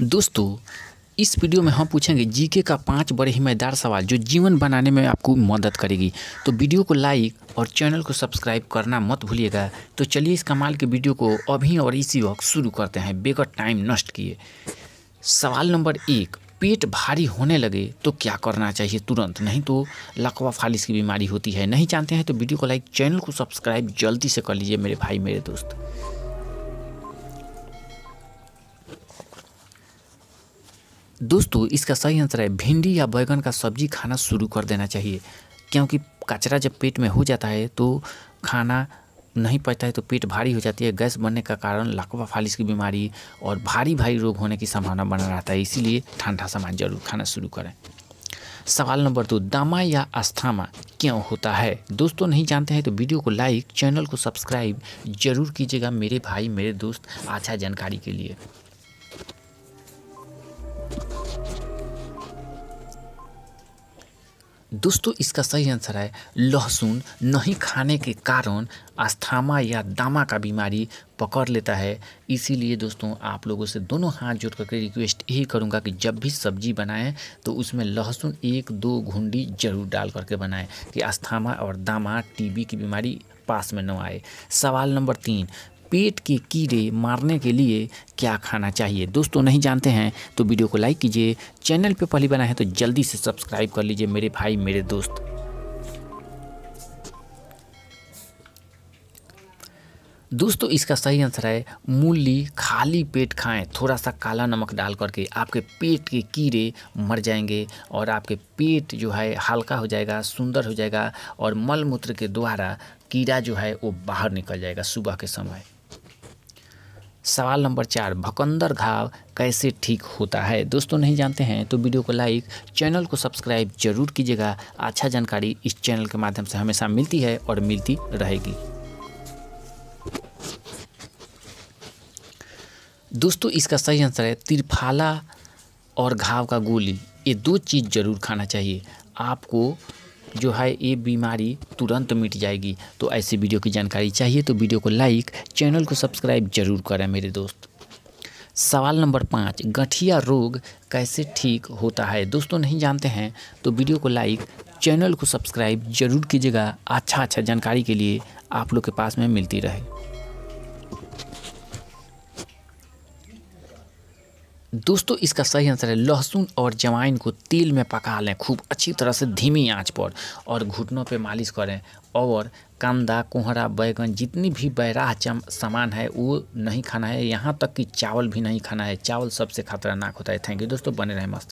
दोस्तों इस वीडियो में हम पूछेंगे जीके का 5 बड़े ही मज़ेदार सवाल जो जीवन बनाने में आपको मदद करेगी। तो वीडियो को लाइक और चैनल को सब्सक्राइब करना मत भूलिएगा। तो चलिए इस कमाल के वीडियो को अभी और इसी वक्त शुरू करते हैं बेगर टाइम नष्ट किए। सवाल नंबर 1, पेट भारी होने लगे तो क्या करना चाहिए तुरंत, नहीं तो लकवा फालिस की बीमारी होती है। नहीं जानते हैं तो वीडियो को लाइक, चैनल को सब्सक्राइब जल्दी से कर लीजिए मेरे भाई मेरे दोस्त। दोस्तों इसका सही आंसर है भिंडी या बैगन का सब्जी खाना शुरू कर देना चाहिए, क्योंकि कचरा जब पेट में हो जाता है तो खाना नहीं पचता है तो पेट भारी हो जाती है। गैस बनने का कारण लकवा फालिस की बीमारी और भारी भारी रोग होने की संभावना बना रहता है, इसीलिए ठंडा सामान जरूर खाना शुरू करें। सवाल नंबर 2, दमा या अस्थमा क्यों होता है। दोस्तों नहीं जानते हैं तो वीडियो को लाइक, चैनल को सब्सक्राइब जरूर कीजिएगा मेरे भाई मेरे दोस्त अच्छा जानकारी के लिए। दोस्तों इसका सही आंसर है लहसुन नहीं खाने के कारण अस्थमा या दमा का बीमारी पकड़ लेता है। इसीलिए दोस्तों आप लोगों से दोनों हाथ जोड़ करके रिक्वेस्ट यही करूंगा कि जब भी सब्जी बनाएं तो उसमें लहसुन 1-2 घुंडी जरूर डाल करके बनाएं कि अस्थमा और दमा टीबी की बीमारी पास में न आए। सवाल नंबर 3, पेट के कीड़े मारने के लिए क्या खाना चाहिए। दोस्तों नहीं जानते हैं तो वीडियो को लाइक कीजिए, चैनल पे पहली बार आए हैं तो जल्दी से सब्सक्राइब कर लीजिए मेरे भाई मेरे दोस्त। दोस्तों इसका सही आंसर है मूली खाली पेट खाएं, थोड़ा सा काला नमक डाल करके आपके पेट के कीड़े मर जाएंगे और आपके पेट जो है हल्का हो जाएगा, सुंदर हो जाएगा और मल मूत्र के द्वारा कीड़ा जो है वो बाहर निकल जाएगा सुबह के समय। सवाल नंबर 4, भकंदर घाव कैसे ठीक होता है। दोस्तों नहीं जानते हैं तो वीडियो को लाइक, चैनल को सब्सक्राइब जरूर कीजिएगा, अच्छा जानकारी इस चैनल के माध्यम से हमेशा मिलती है और मिलती रहेगी। दोस्तों इसका सही आंसर है त्रिफला और घाव का गोली, ये दो चीज़ जरूर खाना चाहिए, आपको जो है ये बीमारी तुरंत मिट जाएगी। तो ऐसी वीडियो की जानकारी चाहिए तो वीडियो को लाइक, चैनल को सब्सक्राइब जरूर करें मेरे दोस्त। सवाल नंबर 5, गठिया रोग कैसे ठीक होता है। दोस्तों नहीं जानते हैं तो वीडियो को लाइक, चैनल को सब्सक्राइब जरूर कीजिएगा, अच्छा जानकारी के लिए आप लोग के पास में मिलती रहे। दोस्तों इसका सही आंसर है लहसुन और अजवाइन को तेल में पका लें खूब अच्छी तरह से धीमी आंच पर और घुटनों पे मालिश करें और कांदा कोहरा बैगन जितनी भी बैराह सामान है वो नहीं खाना है, यहाँ तक कि चावल भी नहीं खाना है, चावल सबसे खतरनाक होता है। थैंक यू दोस्तों, बने रहें मस्त।